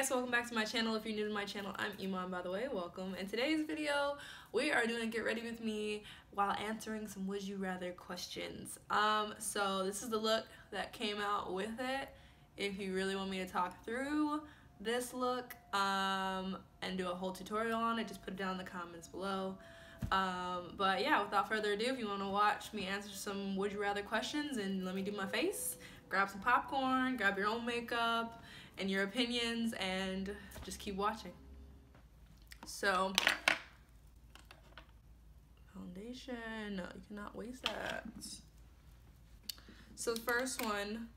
guys, welcome back to my channel. If you're new to my channel, I'm Iman, by the way. Welcome. In today's video, we are doing Get Ready With Me while answering some Would You Rather questions. So this is the look that came out with it. If you really want me to talk through this look and do a whole tutorial on it, just put it down in the comments below. But yeah, without further ado, if you want to watch me answer some Would You Rather questions and let me do my face, grab some popcorn, grab your own makeup and your opinions, and just keep watching. So, foundation, no, you cannot waste that. So the first one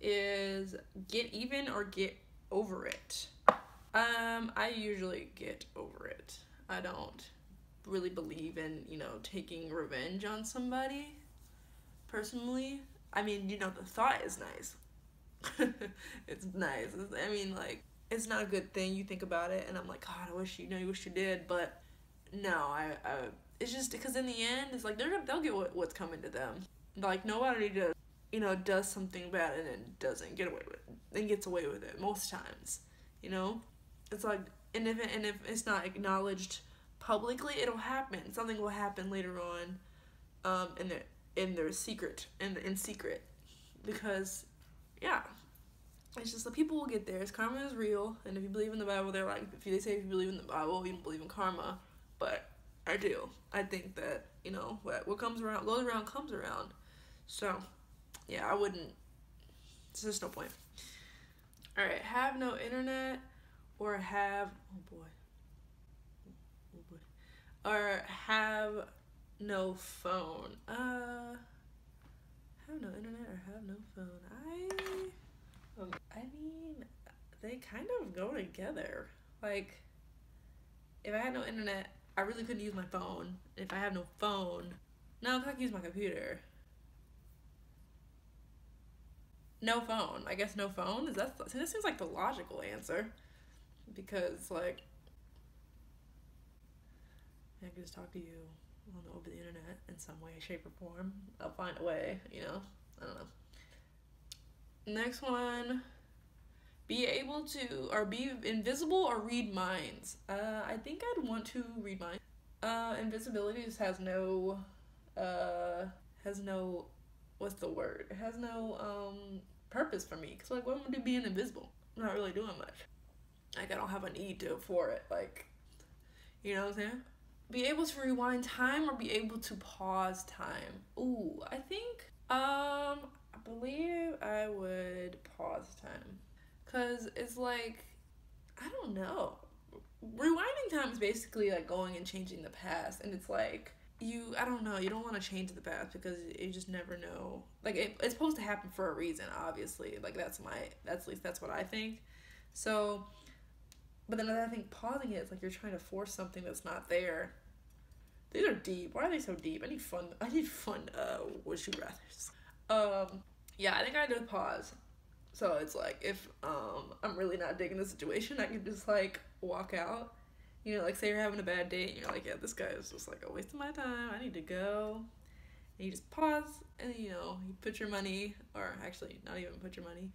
is get even or get over it. I usually get over it. I don't really believe in, you know, taking revenge on somebody, personally. I mean, you know, the thought is nice. It's nice. I mean, like, it's not a good thing. You think about it and I'm like, God, I wish, you know, you wish you did, but no, I it's just because in the end it's like they'll get what's coming to them. Like, nobody does, you know, does something bad and then doesn't get away with it and gets away with it most times, you know. It's like, and if it's not acknowledged publicly, it'll happen. Something will happen later on in secret, because yeah, it's just the people will get theirs. Karma is real, and if you believe in the Bible, they're like, if they say if you believe in the Bible, you don't believe in karma, but I do. I think that, you know, what comes around, goes around, comes around. So yeah, I wouldn't, there's just no point. All right, have no internet or have, oh boy, or have no phone. Have no internet or have no phone. I mean, they kind of go together. Like, if I had no internet, I really couldn't use my phone. If I have no phone, no, I could use my computer. No phone. I guess no phone is that. So this seems like the logical answer, because like I could just talk to you over the internet in some way, shape, or form. I'll find a way, you know? I don't know. Next one, be able to, or be invisible or read minds. I think I'd want to read minds. Invisibility just has no, what's the word? It has no purpose for me. Cause like, what am I gonna do being invisible? I'm not really doing much. Like, I don't have a need for it. Like, you know what I'm saying? Be able to rewind time or be able to pause time. Ooh, I think, I believe I would pause time. Cause it's like, I don't know. Rewinding time is basically like going and changing the past. And it's like, I don't know, you don't want to change the past because you just never know. Like, it's supposed to happen for a reason, obviously. Like, that's at least that's what I think. So, but then I think pausing it's like you're trying to force something that's not there. These are deep. Why are they so deep? I need fun would you rathers. Yeah, I think I did pause. So it's like, if I'm really not digging the situation, I can just like walk out. You know, like say you're having a bad day and you're like, yeah, this guy is just like a waste of my time, I need to go. And you just pause and, you know, you put your money, or actually not even put your money,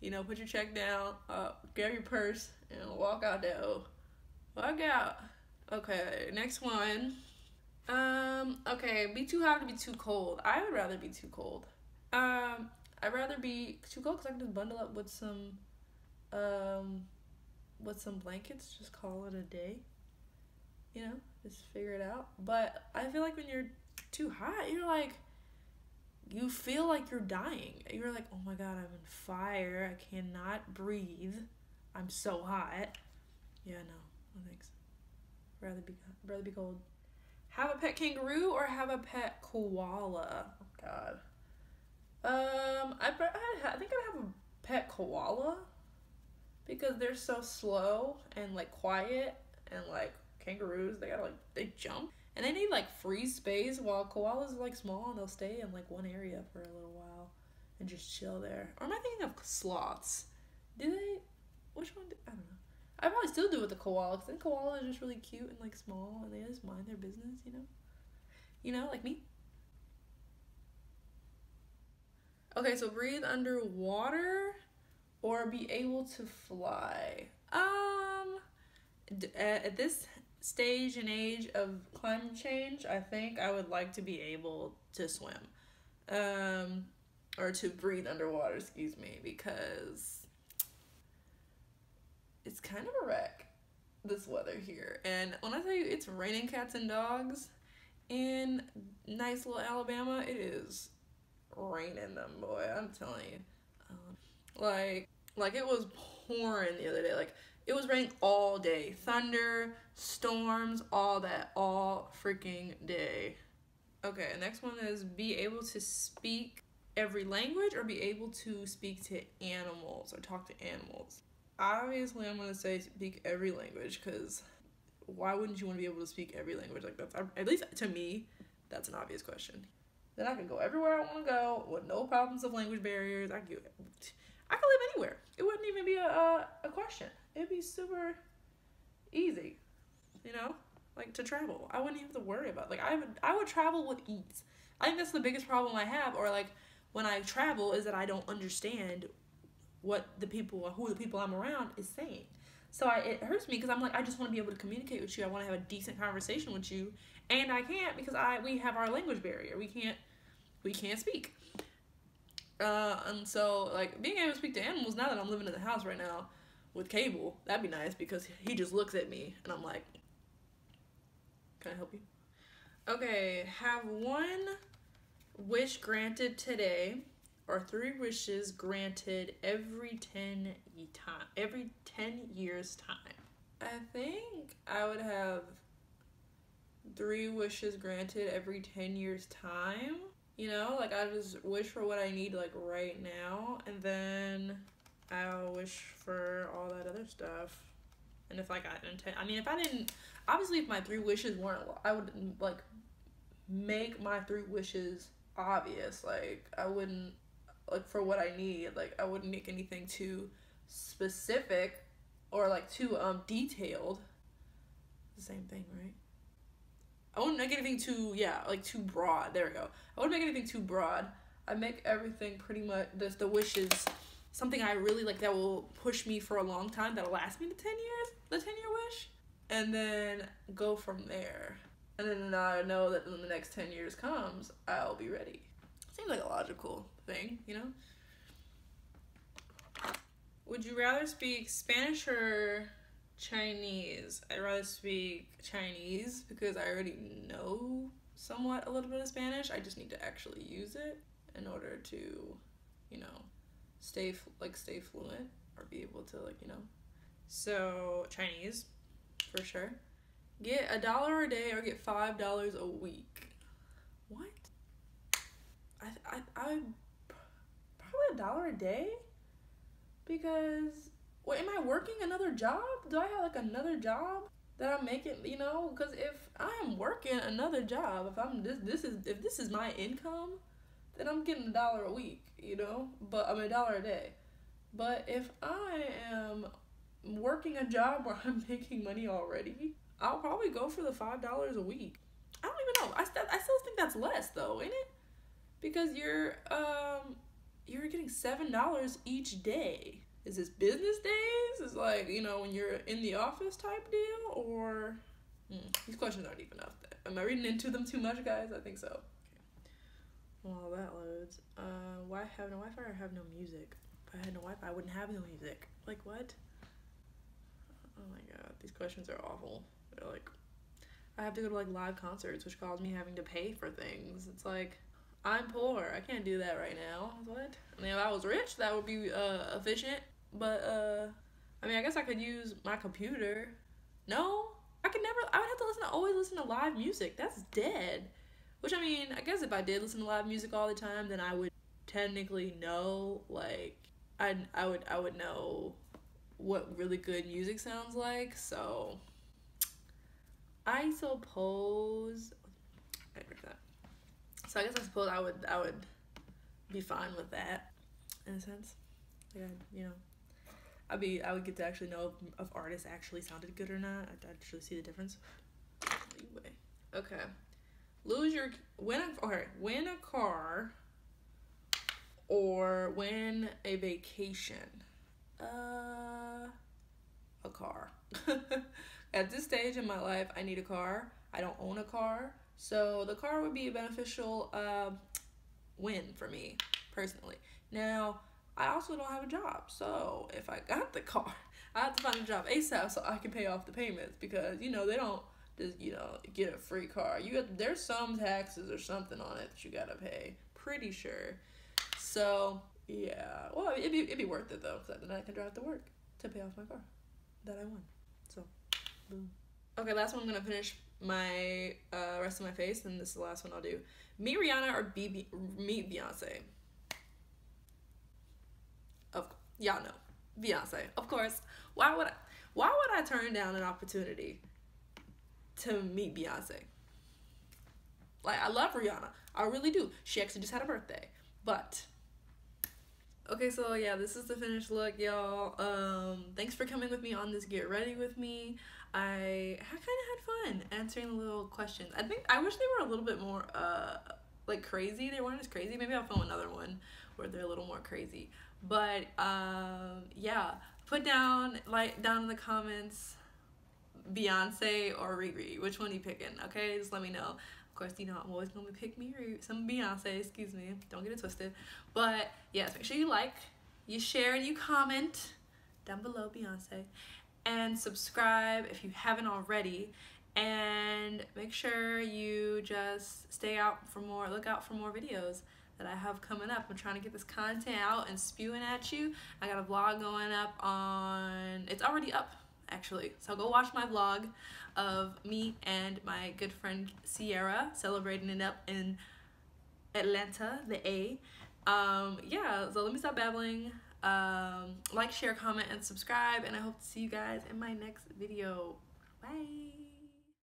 you know, put your check down, grab your purse and walk out that hole. Walk out. Okay, next one. Okay, be too hot to be too cold. I would rather be too cold. I'd rather be too cold because I can just bundle up with some blankets, just call it a day. You know, just figure it out. But I feel like when you're too hot, you're like, you feel like you're dying. You're like, oh my God, I'm on fire. I cannot breathe. I'm so hot. Yeah, no, no thanks. Rather be cold. Have a pet kangaroo or have a pet koala? Oh God. I think I'd have a pet koala because they're so slow and like quiet, and like kangaroos, they gotta like, they jump. And they need like free space, while koalas are like small and they'll stay in like one area for a little while and just chill there. Or am I thinking of sloths? Do they? Which one? I don't know. I probably still do with the koala because the koala is just really cute and like small and they just mind their business, you know? You know, like me. Okay, so breathe underwater or be able to fly? At this stage and age of climate change, I think I would like to be able to swim, or to breathe underwater, excuse me, because it's kind of a wreck, this weather here. And when I tell you it's raining cats and dogs in nice little Alabama, it is raining them, boy, I'm telling you. Like it was pouring the other day. Like, it was raining all day. Thunder, storms, all that, all freaking day. Okay, next one is be able to speak every language or be able to speak to animals or talk to animals. Obviously, I'm gonna say speak every language, because why wouldn't you want to be able to speak every language? Like, that's, at least to me, that's an obvious question. Then I can go everywhere I want to go with no problems of language barriers. I could live anywhere. It wouldn't even be a question. It'd be super easy, you know, like, to travel. I wouldn't even have to worry about it. Like, I would travel with ease. I think that's the biggest problem I have, or like when I travel, is that I don't understand what the people, or who the people I'm around is saying. So it hurts me, because I'm like, I just want to be able to communicate with you. I want to have a decent conversation with you, and I can't, because we have our language barrier. We can't speak. And so, like, being able to speak to animals, now that I'm living in the house right now with Cable, that'd be nice, because he just looks at me and I'm like, can I help you? Okay, have one wish granted today or three wishes granted every 10 years time. I think I would have three wishes granted every 10 years time. You know, like, I just wish for what I need, like, right now, and then I'll wish for all that other stuff. And if I got intent, I mean, if I didn't, obviously, if my three wishes weren't, I would, like, make my three wishes obvious. Like, I wouldn't, like, for what I need, like, I wouldn't make anything too specific or, like, too detailed. It's the same thing, right? I wouldn't make anything too, yeah, like, too broad. There we go. I wouldn't make anything too broad. I make everything pretty much, the wishes, something I really like that will push me for a long time, that'll last me to 10 years, the 10-year wish, and then go from there. And then I know that when the next 10 years comes, I'll be ready. Seems like a logical thing, you know? Would you rather speak Spanish or Chinese? I'd rather speak Chinese, because I already know somewhat a little bit of Spanish. I just need to actually use it in order to, you know, stay fluent, or be able to, like, you know. So Chinese for sure. Get $1 a day or get $5 a week. What? I probably $1 a day, because, wait, am I working another job? Do I have, like, another job that I'm making, you know? Because if I am working another job, if I'm this is my income, then I'm getting $1 a week, you know? But I mean, $1 a day. But if I am working a job where I'm making money already, I'll probably go for the $5 a week. I don't even know. I still think that's less, though, ain't it? Because you're getting $7 each day. Is this business days? Is, like, you know, when you're in the office type deal, or these questions aren't even up there. Am I reading into them too much, guys? I think so. Okay. Well, that loads. Why have no Wi-Fi or have no music? If I had no Wi-Fi, I wouldn't have no music. Like, what? Oh my god, these questions are awful. They're like, I have to go to, like, live concerts, which caused me having to pay for things. It's like, I'm poor. I can't do that right now. What? I mean, if I was rich, that would be efficient. But, I mean, I guess I could use my computer. No, I would have to always listen to live music. That's dead. Which, I mean, I guess if I did listen to live music all the time, then I would technically know, like, I would know what really good music sounds like. So, I suppose, I agree with that. So I suppose I would be fine with that, in a sense. Yeah, you know, I would get to actually know if artists actually sounded good or not. I'd actually see the difference. Anyway, okay. Win a car or win a vacation. a car. At this stage in my life, I need a car. I don't own a car, so the car would be a beneficial win for me personally. Now, I also don't have a job, so if I got the car, I have to find a job ASAP so I can pay off the payments, because, you know, they don't just, you know, get a free car. You have, there's some taxes or something on it that you gotta pay, pretty sure. So yeah, well, it'd be worth it though, because then I can drive to work to pay off my car that I won. So boom. Okay, last one. I'm gonna finish my rest of my face, and this is the last one I'll do. Meet Rihanna or meet Beyonce. Y'all know Beyonce, of course. Why would I turn down an opportunity to meet Beyonce? Like, I love Rihanna, I really do. She actually just had a birthday, but okay. So yeah, this is the finished look, y'all. Thanks for coming with me on this get ready with me. I kind of had fun answering the little questions. I wish they were a little bit more like crazy. They weren't as crazy. Maybe I'll film another one where they're a little more crazy. But yeah, put down, like, down in the comments, Beyonce or Riri, which one you picking? Okay, just let me know. Of course, you know I'm always gonna pick me some Beyonce, excuse me, don't get it twisted. But yes, make sure you like, you share, and you comment down below Beyonce, and subscribe if you haven't already, and make sure you just stay out for more, look out for more videos that I have coming up. I'm trying to get this content out and spewing at you. I got a vlog going up on, it's already up actually, so go watch my vlog of me and my good friend Sierra celebrating it up in Atlanta, the A. Yeah, so let me stop babbling. Like, share, comment, and subscribe, and I hope to see you guys in my next video. Bye.